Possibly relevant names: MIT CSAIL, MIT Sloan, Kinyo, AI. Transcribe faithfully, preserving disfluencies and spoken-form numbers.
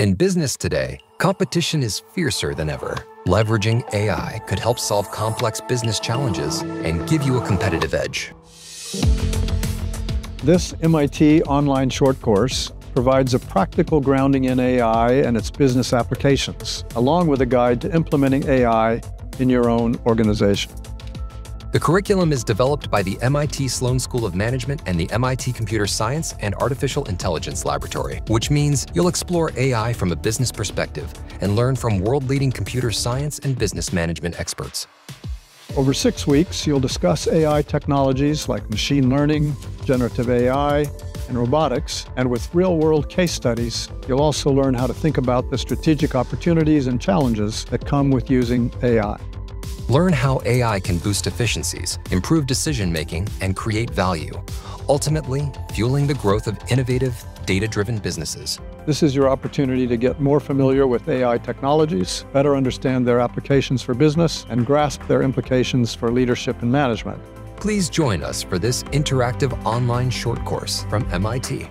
In business today, competition is fiercer than ever. Leveraging A I could help solve complex business challenges and give you a competitive edge. This M I T online short course provides a practical grounding in A I and its business applications, along with a guide to implementing A I in your own organization. The curriculum is developed by the M I T Sloan School of Management and the M I T Computer Science and Artificial Intelligence Laboratory, which means you'll explore A I from a business perspective and learn from world-leading computer science and business management experts. Over six weeks, you'll discuss A I technologies like machine learning, generative A I, and robotics, and with real-world case studies, you'll also learn how to think about the strategic opportunities and challenges that come with using A I. Learn how A I can boost efficiencies, improve decision-making, and create value, ultimately fueling the growth of innovative, data-driven businesses. This is your opportunity to get more familiar with A I technologies, better understand their applications for business, and grasp their implications for leadership and management. Please join us for this interactive online short course from M I T.